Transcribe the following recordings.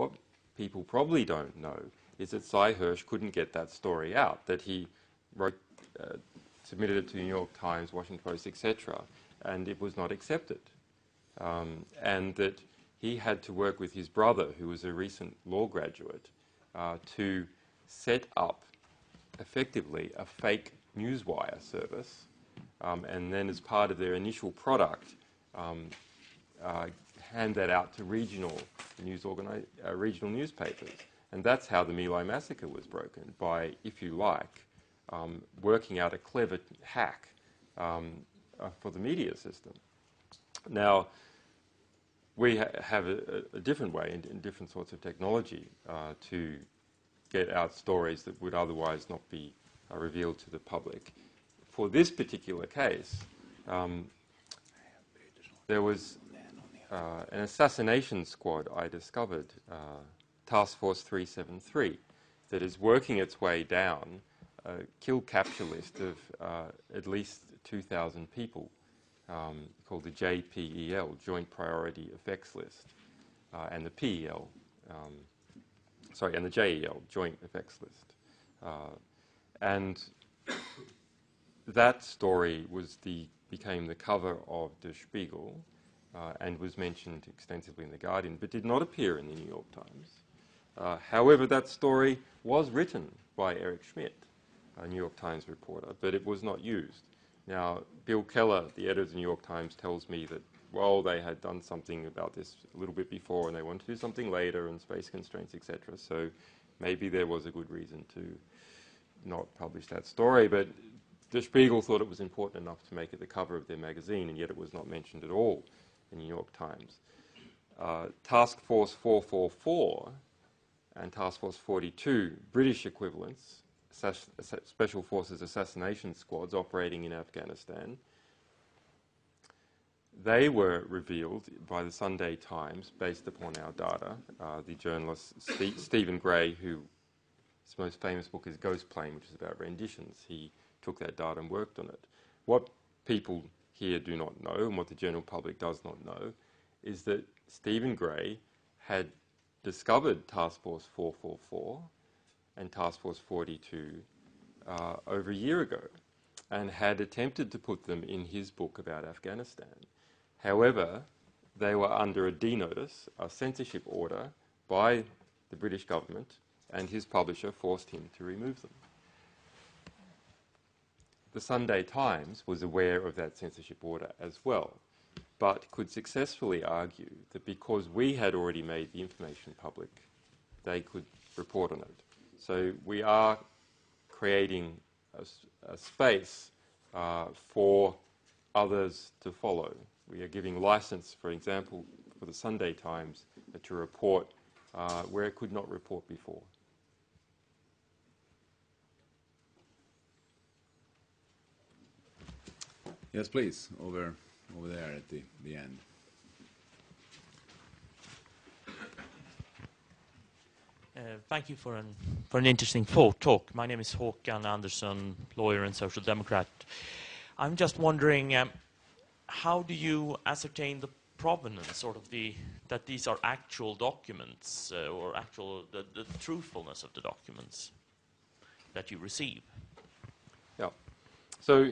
What people probably don't know is that Sy Hersh couldn't get that story out, that he wrote, submitted it to the New York Times, Washington Post, etc., and it was not accepted. And that he had to work with his brother, who was a recent law graduate, to set up, effectively, a fake newswire service, and then as part of their initial product, hand that out to regional news regional newspapers. And that's how the My Lai Massacre was broken, by, if you like, working out a clever hack for the media system. Now, we have a different way and different sorts of technology to get out stories that would otherwise not be revealed to the public. For this particular case, there was an assassination squad I discovered, Task Force 373, that is working its way down a kill capture list of at least 2,000 people, called the JPEL, Joint Priority Effects List, and the PEL, sorry, and the JEL, Joint Effects List. And that story was became the cover of Der Spiegel, and was mentioned extensively in The Guardian, but did not appear in the New York Times. However, that story was written by Eric Schmidt, a New York Times reporter, but it was not used. Now, Bill Keller, the editor of the New York Times, tells me that, well, they had done something about this a little bit before and they wanted to do something later and space constraints, etc. So maybe there was a good reason to not publish that story, but Der Spiegel thought it was important enough to make it the cover of their magazine, and yet it was not mentioned at all in the New York Times. Task Force 444 and Task Force 42, British equivalents, Special Forces assassination squads operating in Afghanistan, they were revealed by the Sunday Times based upon our data. The journalist Stephen Gray, whose most famous book is Ghost Plane, which is about renditions, he took that data and worked on it. What people here do not know, and what the general public does not know, is that Stephen Gray had discovered Task Force 444 and Task Force 42 over a year ago, and had attempted to put them in his book about Afghanistan. However, they were under a D-notice, a censorship order by the British government, and his publisher forced him to remove them. The Sunday Times was aware of that censorship order as well, but could successfully argue that because we had already made the information public, they could report on it. So we are creating a space for others to follow. We are giving license, for example, for the Sunday Times to report where it could not report before. Yes, please, over there at the end. Thank you for an interesting talk. My name is Håkan Andersson, lawyer and social democrat. I'm just wondering, how do you ascertain the provenance, sort of that these are actual documents or actual the truthfulness of the documents that you receive? Yeah. So,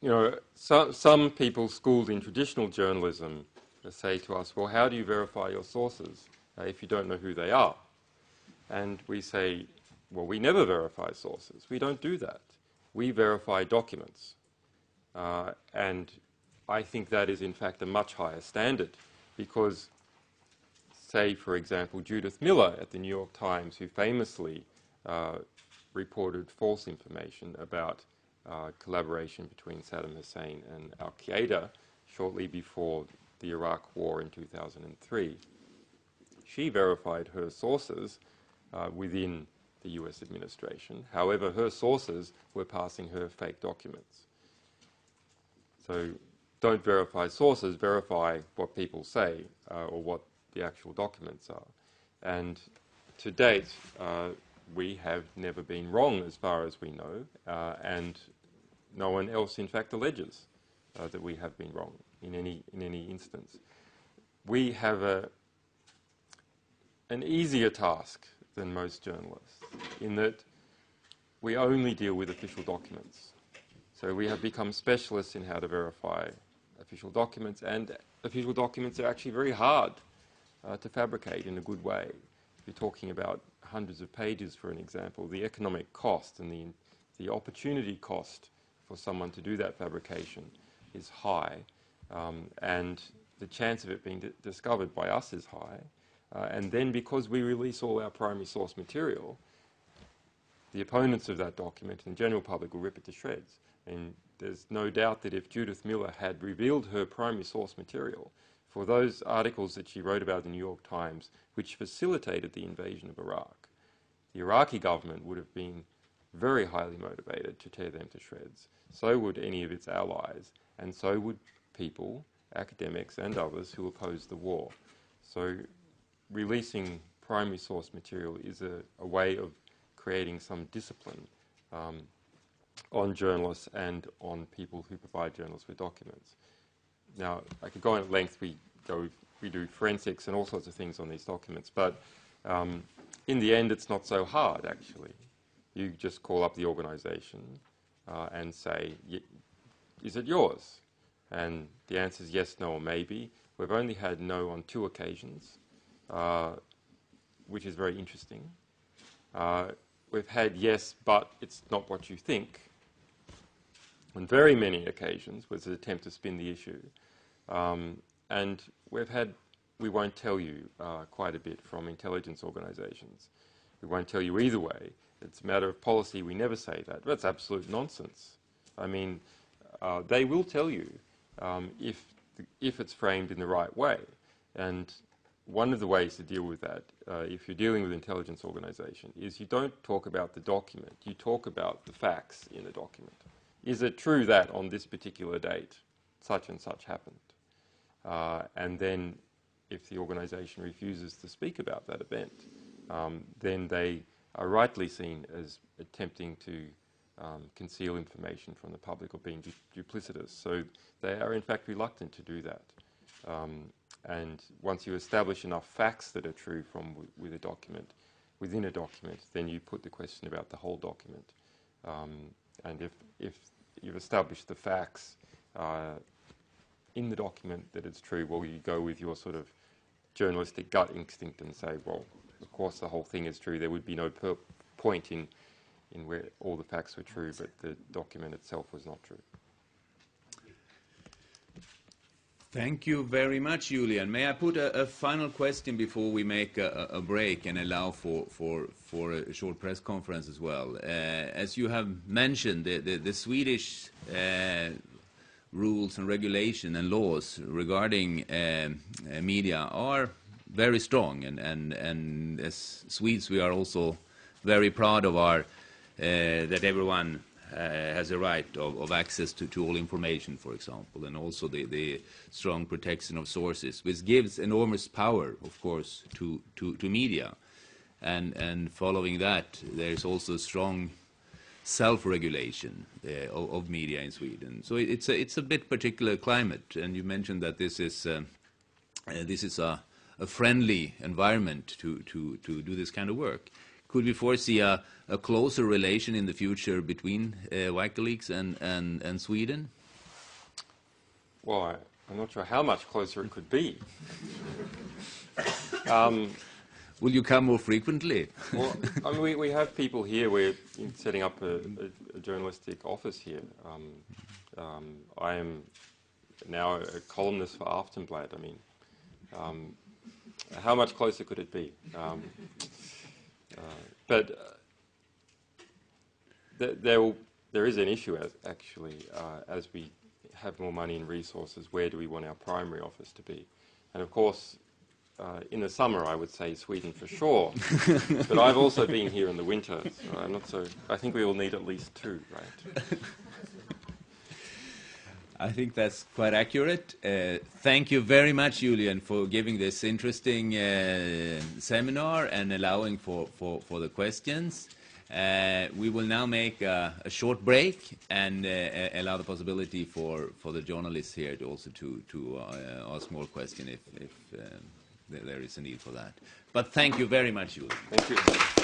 you know, some people schooled in traditional journalism say to us, well, how do you verify your sources if you don't know who they are? And we say, well, we never verify sources. We don't do that. We verify documents. And I think that is, in fact, a much higher standard because, say, for example, Judith Miller at the New York Times, who famously reported false information about collaboration between Saddam Hussein and Al-Qaeda shortly before the Iraq War in 2003. She verified her sources within the US administration. However, her sources were passing her fake documents. So don't verify sources, verify what people say or what the actual documents are. And to date, we have never been wrong as far as we know, and no one else, in fact, alleges that we have been wrong in any instance. We have an easier task than most journalists, in that we only deal with official documents. So we have become specialists in how to verify official documents, and official documents are actually very hard to fabricate in a good way. If you're talking about hundreds of pages, for an example, the economic cost and the opportunity cost for someone to do that fabrication is high, and the chance of it being discovered by us is high. And then because we release all our primary source material, the opponents of that document and the general public will rip it to shreds. And there's no doubt that if Judith Miller had revealed her primary source material for those articles that she wrote about in the New York Times, which facilitated the invasion of Iraq, the Iraqi government would have been very highly motivated to tear them to shreds. So would any of its allies, and so would people, academics and others, who oppose the war. So releasing primary source material is a way of creating some discipline on journalists and on people who provide journalists with documents. Now, I could go on at length. We do forensics and all sorts of things on these documents, but in the end, it's not so hard, actually. You just call up the organization and say, is it yours? And the answer is yes, no, or maybe. We've only had no on 2 occasions, which is very interesting. We've had yes, but it's not what you think. On very many occasions was an attempt to spin the issue. And we've had, we won't tell you quite a bit from intelligence organizations. We won't tell you either way. It's a matter of policy. We never say that. That's absolute nonsense. I mean, they will tell you if it's framed in the right way. And one of the ways to deal with that, if you're dealing with an intelligence organization, is you don't talk about the document. You talk about the facts in the document. Is it true that on this particular date, such and such happened? And then if the organization refuses to speak about that event, then they are rightly seen as attempting to conceal information from the public or being duplicitous. So they are in fact reluctant to do that. And once you establish enough facts that are true from within a document, then you put the question about the whole document. And if you've established the facts in the document that it's true, well, you go with your sort of journalistic gut instinct and say, well, of course the whole thing is true. There would be no point in where all the facts were true, but the document itself was not true. Thank you very much, Julian. May I put a final question before we make a break and allow for a short press conference as well? As you have mentioned, the Swedish rules and regulation and laws regarding media are very strong, and as Swedes we are also very proud of our that everyone has a right of access to all information, for example, and also the strong protection of sources, which gives enormous power, of course, to media. And following that, there's also strong self-regulation of media in Sweden. So it's a bit particular climate, and you mentioned that this is a friendly environment to do this kind of work. Could we foresee a closer relation in the future between WikiLeaks and Sweden? Well, I'm not sure how much closer it could be. Will you come more frequently? Well, I mean, we have people here. We're setting up a journalistic office here. I am now a columnist for Aftonblad. I mean, how much closer could it be? But there is an issue, as we have more money and resources, where do we want our primary office to be? And of course, in the summer, I would say Sweden for sure. But I've also been here in the winter, so I'm not so... I think we all need at least 2, right? I think that's quite accurate. Thank you very much, Julian, for giving this interesting seminar and allowing for the questions. We will now make a short break and allow the possibility for the journalists here to also to ask more questions if there is a need for that. But thank you very much, Judith. Thank you.